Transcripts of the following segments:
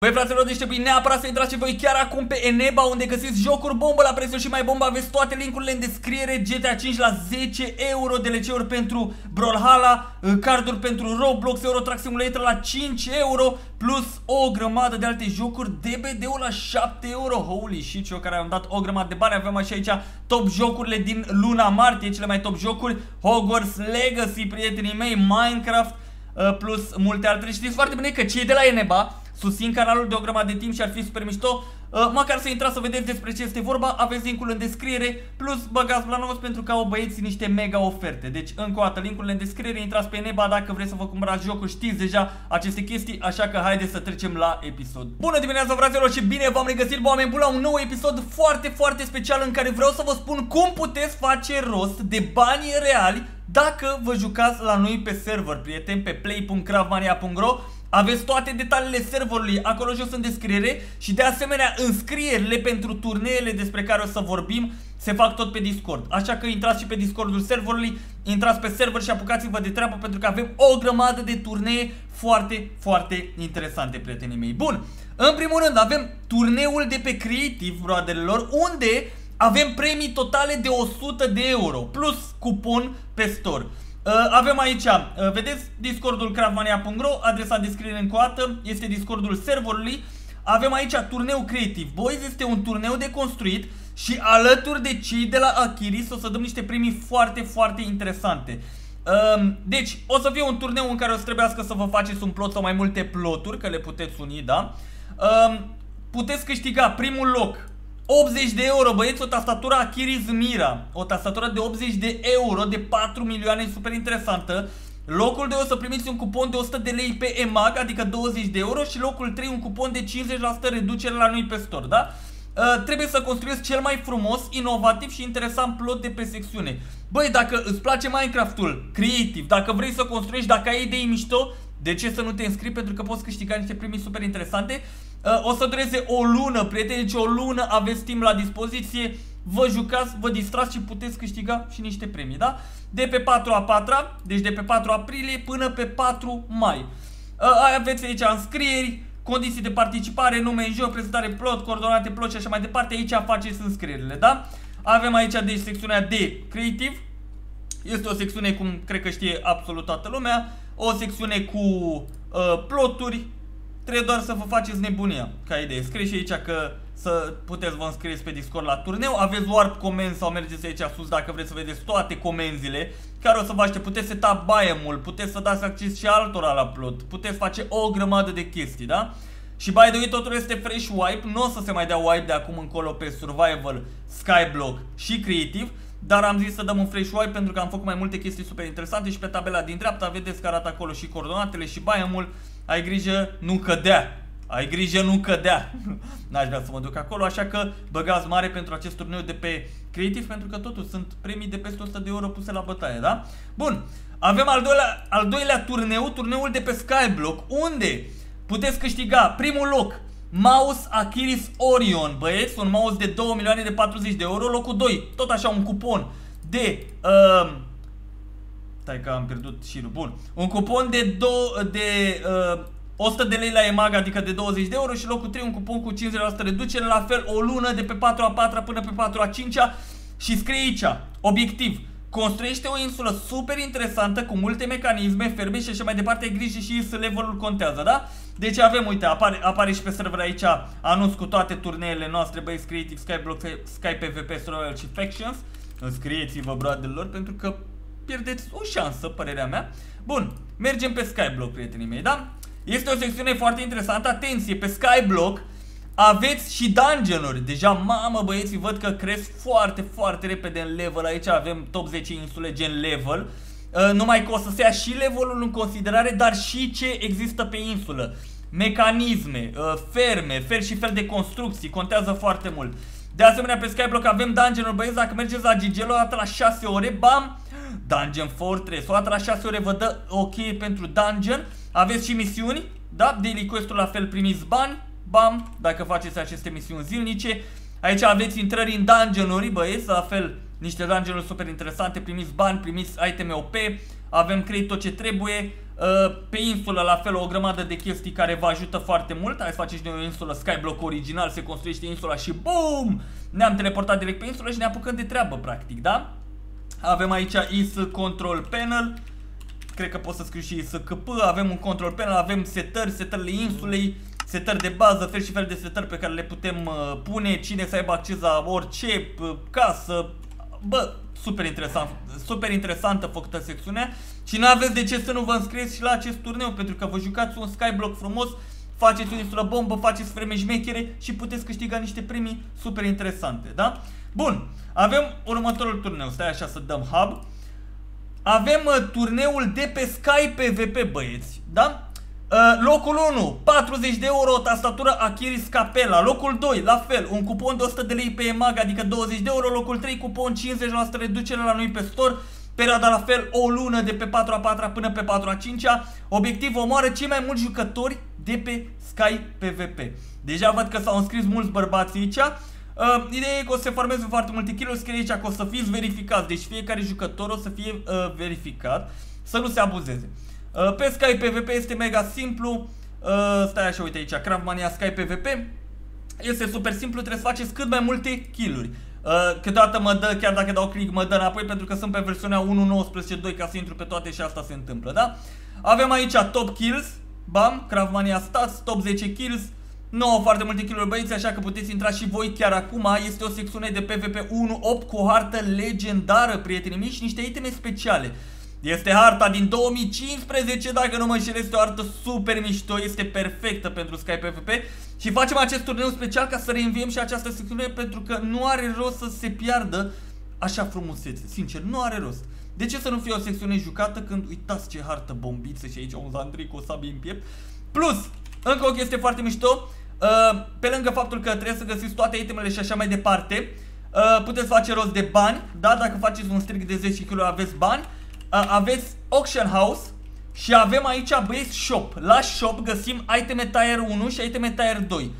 Băi, fraților, deci trebuie neapărat să intrați și voi chiar acum pe Eneba, unde găsiți jocuri bombă la prețuri și mai bombă. Aveți toate linkurile în descriere, GTA 5 la 10 euro, DLC-uri pentru Brawlhalla, carduri pentru Roblox, Euro Trax Simulator la 5 euro, plus o grămadă de alte jocuri, DBD-ul la 7 euro. Holy shit, și eu care am dat o grămadă de bani. Avem așa aici top jocurile din luna martie, cele mai top jocuri, Hogwarts Legacy, prietenii mei, Minecraft, plus multe altele. Știți foarte bine că cei de la Eneba susțin canalul de o grămadă de timp și ar fi super mișto măcar să intrați să vedeți despre ce este vorba. Aveți linkul în descriere, plus băgați la nou pentru că au băieții niște mega oferte. Deci încă o dată linkurile în descriere, intrați pe Eneba dacă vreți să vă cumpărați jocul, știți deja aceste chestii, așa că haideți să trecem la episod. Bună dimineața, fraților, și bine v-am regăsit, oameni buni, la un nou episod foarte special în care vreau să vă spun cum puteți face rost de banii reali dacă vă jucați la noi pe server, prieteni, pe play.craftmania.ro. Aveți toate detaliile serverului acolo jos în descriere și de asemenea înscrierile pentru turneele despre care o să vorbim se fac tot pe Discord. Așa că intrați și pe Discordul serverului, intrați pe server și apucați-vă de treabă pentru că avem o grămadă de turnee foarte interesante, prietenii mei. Bun, în primul rând avem turneul de pe Creative, broaderelor, unde avem premii totale de 100 de euro plus cupon pe store. Avem aici, vedeți, Discordul craftmania.ro, adresa descriere încă o dată, este Discordul serverului. Avem aici turneu Creative Boys, este un turneu de construit și alături de cei de la Akiris o să dăm niște premii foarte interesante. Deci o să fie un turneu în care o să trebuiască să vă faceți un plot sau mai multe ploturi, că le puteți uni, da? Puteți câștiga primul loc 80 de euro, băieți, o tastatură Akiris Mira, o tastatură de 80 de euro de 4 milioane, super interesantă. Locul 2 o să primiți un cupon de 100 de lei pe EMAG, adică 20 de euro, și locul 3 un cupon de 50% reducere la noi pe store, da? Trebuie să construiesc cel mai frumos, inovativ și interesant plot de pe secțiune. Băi, dacă îți place Minecraft-ul Creative, dacă vrei să construiești, dacă ai idei mișto, de ce să nu te înscrii? Pentru că poți câștiga niște premii super interesante. O să dureze o lună, prieteni, deci o lună aveți timp la dispoziție. Vă jucați, vă distrați și puteți câștiga și niște premii, da? De pe 4 a 4-a, deci de pe 4 aprilie până pe 4 mai. Aveți aici înscrieri, condiții de participare, nume în joc, prezentare plot, coordonate plot și așa mai departe. Aici faceți înscrierile, da? Avem aici deci secțiunea de Creative. Este o secțiune, cum cred că știe absolut toată lumea, o secțiune cu ploturi. Trebuie doar să vă faceți nebunia ca idee. Scrieți și aici că să puteți vă înscrieți pe Discord la turneu. Aveți warp comenzi sau mergeți aici sus dacă vreți să vedeți toate comenzile care o să vă aștept. Puteți seta biome-ul, puteți să dați acces și altora la plot, puteți face o grămadă de chestii, da? Și by the way, totul este fresh wipe, nu o să se mai dea wipe de acum încolo pe survival, skyblock și creative, dar am zis să dăm un fresh wipe pentru că am făcut mai multe chestii super interesante și pe tabela din dreapta vedeți că arată acolo și coordonatele și biome-ul. Ai grijă, nu cădea. Ai grijă, nu cădea. N-aș vrea să mă duc acolo, așa că băgați mare pentru acest turneu de pe Creative, pentru că totuși sunt premii de peste 100 de euro puse la bătaie, da? Bun, avem al doilea turneu, turneul de pe Skyblock, unde puteți câștiga primul loc mouse Akiris Orion, băieți, un mouse de 2 milioane de 40 de euro. Locul 2, tot așa un cupon de... stai că am pierdut șirul. Bun. Un cupon de 100 de lei la EMAG, adică de 20 de euro, și locul 3 un cupon cu 50% reducere, la fel o lună de pe 4 a 4 până pe 4 a 5-a și scrie aici, obiectiv, construiește o insulă super interesantă cu multe mecanisme, ferme și așa mai departe, ai grijă și levelul contează, da? Deci avem, uite, apare și pe server aici anunț cu toate turneele noastre, băieți, Creative, Skyblock, SkyPVP, Survival și Factions. Înscrieți-vă, broadelor, pentru că pierdeți o șansă, părerea mea. Bun, mergem pe Skyblock, prietenii mei, da? Este o secțiune foarte interesantă. Atenție, pe Skyblock aveți și dungeon-uri. Deja, mamă, băieții, văd că cresc foarte repede în level. Aici avem top 10 insule gen level. Numai că o să se ia și levelul în considerare, dar și ce există pe insulă. Mecanisme, ferme, fel și fel de construcții, contează foarte mult. De asemenea, pe Skyblock avem dungeon-uri, băieți. Dacă mergeți la Gigelo, o dată la 6 ore, bam! Dungeon Fortress, o dată la 6 ore vă dă ok pentru dungeon. Aveți și misiuni, da? Daily quest-ul la fel, primiți bani, bam, dacă faceți aceste misiuni zilnice. Aici aveți intrări în dungeon-uri, băieți, la fel, niște dungeon-uri super interesante, primiți bani, primiți iteme OP. Avem, cred, tot ce trebuie. Pe insulă la fel o grămadă de chestii care vă ajută foarte mult. Hai să faceți noi o insulă Skyblock original, se construiește insula și BOOM! Ne-am teleportat direct pe insulă și ne apucăm de treabă practic, da? Avem aici is control panel. Cred că pot să scriu și SCP. Avem un control panel, avem setări, setările insulei, setări de bază, fel și fel de setări pe care le putem pune. Cine să aibă acces la orice casă. Bă, super interesant, super interesantă făcută secțiune. Și nu aveți de ce să nu vă înscrieți și la acest turneu, pentru că vă jucați un Skyblock frumos, faceți o insulă bombă, faceți freme șmechere și puteți câștiga niște premii super interesante, da? Bun, avem următorul turneu. Stai așa să dăm hub. Avem turneul de pe Sky PVP, băieți, da? Locul 1, 40 de euro, o tastatură Akiris Capella. Locul 2, la fel, un cupon de 100 de lei pe EMAG, adică 20 de euro. Locul 3, cupon 50% reducere la noi pe store. Perioada la fel, o lună de pe 4-a 4-a până pe 4-a 5-a. Obiectiv, omoară cei mai mulți jucători de pe Sky PVP. Deja văd că s-au înscris mulți bărbați aici. Ideea e că o să se formeze foarte multe kill-uri, scrie aici că o să fiți verificați. Deci fiecare jucător o să fie verificat, să nu se abuzeze. Pe Sky PVP este mega simplu. Stai așa, uite aici, Craftmania Sky PVP. Este super simplu, trebuie să faceți cât mai multe kill-uri. Câteodată mă dă, chiar dacă dau click, mă dă înapoi pentru că sunt pe versiunea 1.19.2 ca să intru pe toate și asta se întâmplă, da? Avem aici top kills, bam, Craftmania stats, top 10 kills. Nu au foarte multe kill-uri, băieți, așa că puteți intra și voi chiar acum. Este o secțiune de PvP 1.8 cu o hartă legendară, prietenii mei, și niște iteme speciale. Este harta din 2015, dacă nu mă înșel, este o hartă super mișto, este perfectă pentru Sky PvP. Și facem acest turneu special ca să reînviem și această secțiune, pentru că nu are rost să se piardă așa frumusețe, sincer, nu are rost. De ce să nu fie o secțiune jucată când uitați ce hartă bombiță și aici un zandric, o sabie în piept. Plus, încă o chestie foarte mișto, pe lângă faptul că trebuie să găsiți toate itemele și așa mai departe, puteți face rost de bani, da? Dacă faceți un strict de 10 kg aveți bani. Aveți auction house și avem aici, băieți, shop. La shop găsim iteme tier 1 și iteme tier 2.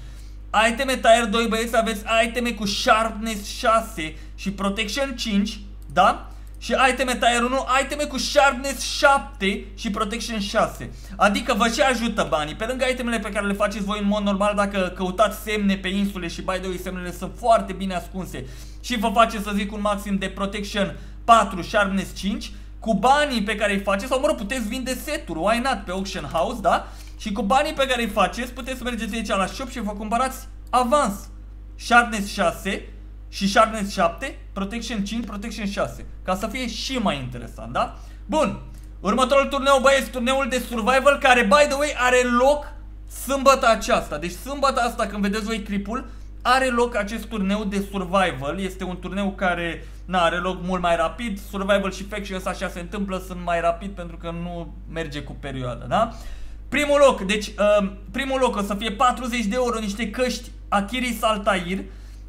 Iteme tier 2, băieți, aveți iteme cu sharpness 6 și protection 5, da? Și iteme tier 1, iteme cu sharpness 7 și protection 6. Adică vă și ajută banii. Pe lângă itemele pe care le faceți voi în mod normal, dacă căutați semne pe insule, și by the way, semnele sunt foarte bine ascunse, și vă face, să zic, un maxim de protection 4, sharpness 5. Cu banii pe care îi faceți, sau mă rog, puteți vinde seturi, why not, pe auction house, da? Și cu banii pe care îi faceți, puteți să mergeți aici la shop și vă cumpărați avans sharpness 6 și sharpness 7, protection 5, protection 6, ca să fie și mai interesant, da? Bun, următorul turneu, băieți, turneul de survival, care, by the way, are loc sâmbăta aceasta. Deci sâmbăta asta, când vedeți voi clipul, are loc acest turneu de survival. Este un turneu care, na, are loc mult mai rapid. Survival și Factions, așa se întâmplă, sunt mai rapid pentru că nu merge cu perioada, da? Primul loc, deci primul loc o să fie 40 de euro, niște căști Akiris Altair.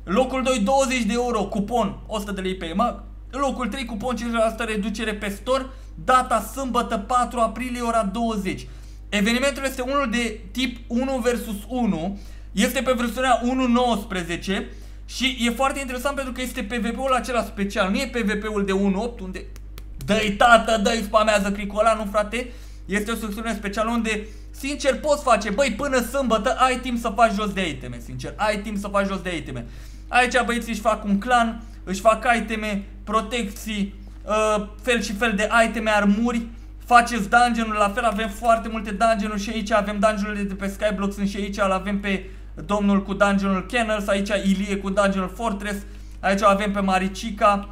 Locul 2, 20 de euro, cupon 100 de lei pe EMAG. Locul 3, cupon 50% reducere pe store. Data sâmbătă 4 aprilie, ora 20. Evenimentul este unul de tip 1 vs 1. Este pe versiunea 1.19 și e foarte interesant pentru că este PvP-ul acela special. Nu e PvP-ul de 1.8 unde dă-i tata, dă-i, spamează clicul ăla, nu frate. Este o secțiune specială unde, sincer, poți face, băi, până sâmbătă ai timp să faci jos de iteme, sincer, ai timp să faci jos de iteme. Aici băieții își fac un clan, își fac iteme, protecții, fel și fel de iteme, armuri. Faceți dungeon-ul, la fel, avem foarte multe dungeon-uri și aici avem dungeon-urile de pe Skyblock, sunt și aici, îl avem pe domnul cu dungeonul Kennels, aici Ilie cu dungeonul Fortress, aici o avem pe Maricica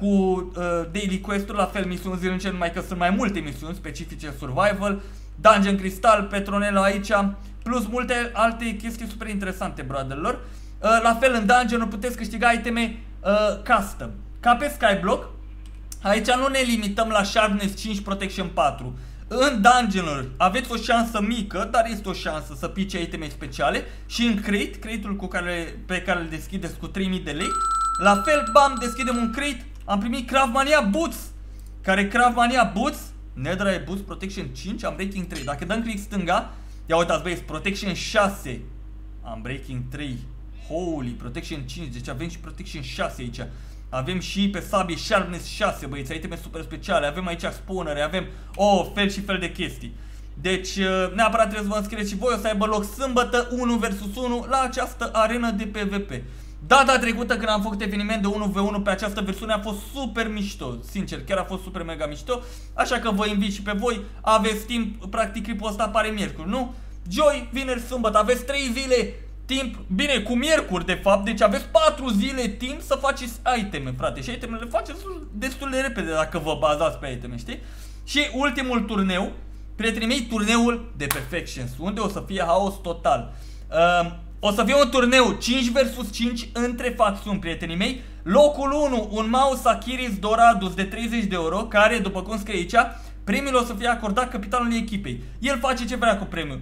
cu daily quest-uri, la fel misiuni zilnice, numai că sunt mai multe misiuni specifice survival, dungeon cristal, Petronella aici, plus multe alte chestii super interesante, brother-lor. La fel, în dungeon-ul puteți câștiga iteme custom, ca pe Skyblock. Aici nu ne limităm la sharpness 5, protection 4. În dungeon-uri aveți o șansă mică, dar este o șansă să pice iteme speciale. Și în crate, crate-ul pe care îl deschideți cu 3000 de lei, la fel, bam, deschidem un crate. Am primit Craftmania Boots, care Craftmania Boots, Netherite Boots, protection 5, unbreaking 3. Dacă dăm click stânga, ia uitați băieți, protection 6, unbreaking 3, holy, protection 5, deci avem și protection 6 aici. Avem și pe sabie sharpness 6, băieți, iteme super speciale, avem aici spawnere, avem fel și fel de chestii. Deci neapărat trebuie să vă înscrieți și voi. O să aibă loc sâmbătă 1 vs 1 la această arenă de PvP. Data trecută când am făcut eveniment de 1v1 pe această versiune a fost super mișto. Sincer, chiar a fost super mega mișto. Așa că vă invit și pe voi. Aveți timp, practic clipul ăsta apare miercuri, nu? Joi, vineri, sâmbătă. Aveți 3 zile timp, bine, cu miercuri de fapt. Deci aveți 4 zile timp să faceți iteme, frate. Și itemele le faceți destul de repede dacă vă bazați pe iteme, știi? Și ultimul turneu, prietenii mei, turneul de Perfections, unde o să fie haos total. O să fie un turneu 5 vs 5 între facțiuni, prietenii mei. Locul 1, un mouse Akiris Doradus de 30 de euro, care, după cum scrie aici, premiul o să fie acordat capitanului echipei. El face ce vrea cu premiul.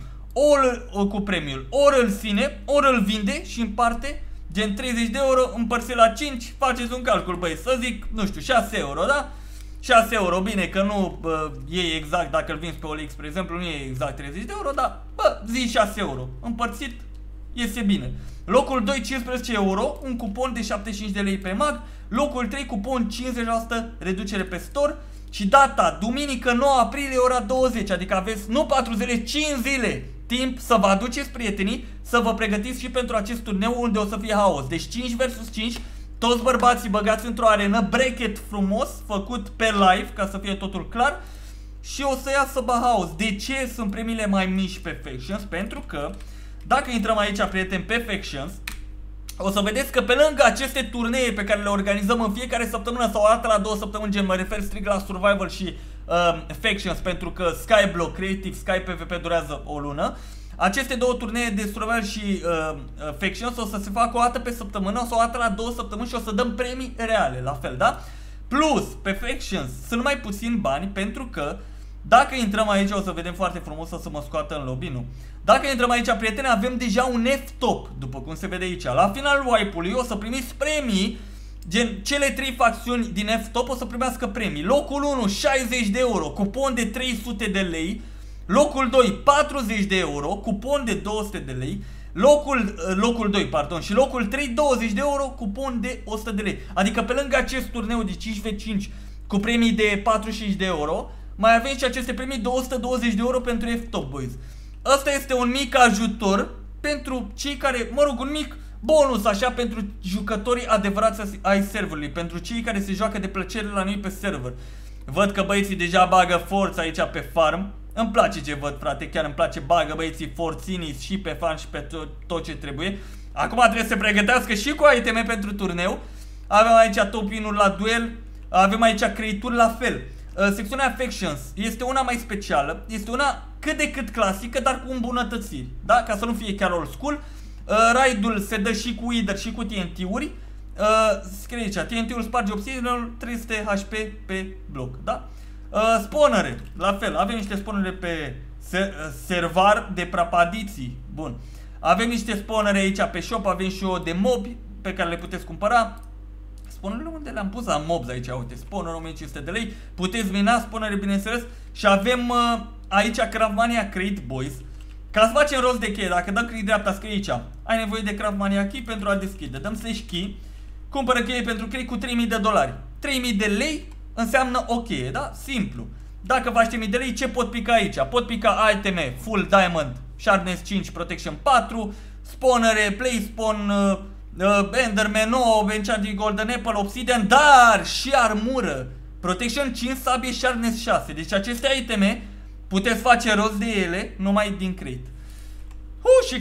Ori îl ține, ori îl vinde și împarte, gen 30 de euro, împărțit la 5, faceți un calcul, băi, să zic, nu știu, 6 euro, da? 6 euro, bine că nu e exact, dacă îl vinzi pe OLX, spre exemplu, nu e exact 30 de euro, dar, bă, zi 6 euro, împărțit, este bine. Locul 2, 15 euro, un cupon de 75 de lei pe mag. Locul 3, cupon 50% reducere pe store. Și data, duminică 9 aprilie, ora 20, adică aveți nu 4 zile, 5 zile timp să vă aduceți prietenii, să vă pregătiți și pentru acest turneu unde o să fie haos. Deci 5 vs 5, toți bărbații băgați într-o arenă, bracket frumos, făcut pe live, ca să fie totul clar. Și o să iasă bă haos. De ce sunt premiile mai mici pe Factions? Pentru că dacă intrăm aici, prieteni, pe Factions, o să vedeți că pe lângă aceste turnee pe care le organizăm în fiecare săptămână sau o dată la 2 săptămâni, gen mă refer strict la Survival și Factions, pentru că Skyblock, Creative, Sky PvP durează o lună. Aceste două turnee de Survival și Factions o să se facă o dată pe săptămână sau o dată la 2 săptămâni și o să dăm premii reale, la fel, da? Plus, pe Factions sunt mai puțin bani pentru că dacă intrăm aici, o să vedem foarte frumos, o să mă scoată în lobby, nu? Dacă intrăm aici, prieteni, avem deja un F-top, după cum se vede aici. La finalul wipe-ului o să primiți premii, gen cele 3 facțiuni din F-top o să primească premii. Locul 1, 60 de euro, cupon de 300 de lei. Locul 2, 40 de euro, cupon de 200 de lei. Locul 2, pardon, și locul 3, 20 de euro, cupon de 100 de lei. Adică pe lângă acest turneu de 5v5 cu premii de 45 de euro, mai avem și aceste premii de 120 de euro pentru F-top, boys. Asta este un mic ajutor pentru cei care, mă rog, un mic bonus așa pentru jucătorii adevărați ai serverului, pentru cei care se joacă de plăcere la noi pe server. Văd că băieții deja bagă forță aici pe farm. Îmi place ce văd, frate, chiar îmi place, bagă băieții forținii și pe farm și pe tot ce trebuie. Acum trebuie să se pregătească și cu iteme pentru turneu. Avem aici top win-ul la duel, avem aici creituri la fel. Secțiunea Factions este una mai specială, este una cât de cât clasică, dar cu îmbunătățiri, da? Ca să nu fie chiar old school. Raidul se dă și cu Wither și cu TNT-uri. Scrie aici, TNT-ul sparge obsidianul, 300 HP pe bloc, da? Spawnere, la fel, avem niște spawnere pe servar de prapadiții, bun. Avem niște spawnere aici pe shop, avem și o de mobi pe care le puteți cumpăra. Spawnerele unde le-am pus la mobs aici, uite, spawner 1500 de lei, puteți mina spawnerele bineînțeles. Și avem aici Craftmania Crate, boys. Ca să facem rost de cheie, dacă dăm click dreapta scrie aici, ai nevoie de Craftmania Key pentru a deschide. Dăm slash key, cumpără cheie pentru crate cu 3000 de dolari. 3000 de lei înseamnă o cheie, da? Simplu. Dacă faci 3000 de lei, ce pot pica aici? Pot pica iteme, full diamond, sharpness 5, protection 4, spawnere, play spawn, Enderman 9, Enchanted Golden Apple, Obsidian, dar și armură, Protection 5, sabie și Sharpness 6. Deci aceste iteme puteți face rost de ele numai din crate. Și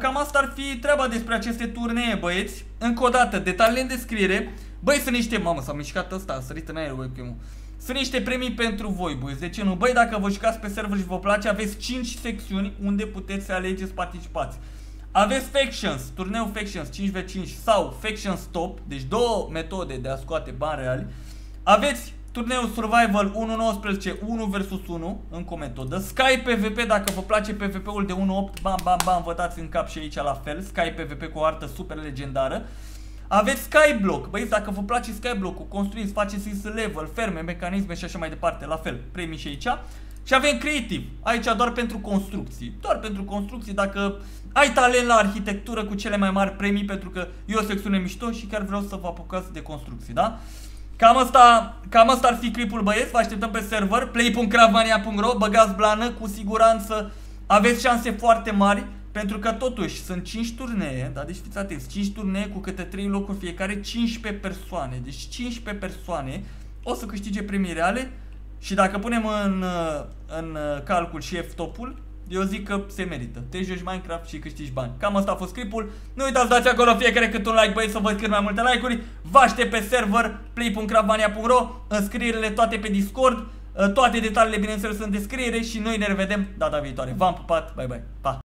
cam asta ar fi treaba despre aceste turnee, băieți. Încă o dată, detaliile în descriere. Băi, sunt niște... Mamă, s-a mișcat ăsta, a sărit în aer webcam-ul. Sunt niște premii pentru voi, băieți, de ce nu? Băi, dacă vă jucați pe server și vă place, aveți 5 secțiuni unde puteți să alegeți participați. Aveți Factions, turneu Factions 5v5 sau Factions Top, deci două metode de a scoate bani reali. Aveți turneu Survival 1.19, 1 vs 1, încă o metodă. Sky PvP, dacă vă place PvP-ul de 1.8, bam bam bam, vă dați în cap și aici la fel. Sky PvP cu o artă super legendară. Aveți Skyblock, băieți, dacă vă place Skyblock-ul, construiți, faceți level, ferme, mecanisme și așa mai departe, la fel, premii și aici. Și avem Creative, aici doar pentru construcții. Doar pentru construcții, dacă ai talent la arhitectură, cu cele mai mari premii, pentru că e o secțiune mișto și chiar vreau să vă apucați de construcții, da? Cam asta ar fi clipul, băieți. Vă așteptăm pe server play.craftmania.ro. Băgați blană, cu siguranță aveți șanse foarte mari, pentru că totuși sunt 5 turnee, da? Deci fiți atenți, 5 turnee cu câte 3 locuri fiecare, 15 persoane. Deci 15 persoane o să câștige premii reale. Și dacă punem în calcul și F-topul, eu zic că se merită. Te joci Minecraft și câștigi bani. Cam asta a fost clipul. Nu uitați, dați acolo fiecare cât un like, băieți, să vă scriu mai multe like-uri. Vă aștept pe server play.craftmania.ro. Înscrierile toate pe Discord. Toate detaliile, bineînțeles, sunt în descriere. Și noi ne revedem data viitoare. V-am pupat, bye bye, pa!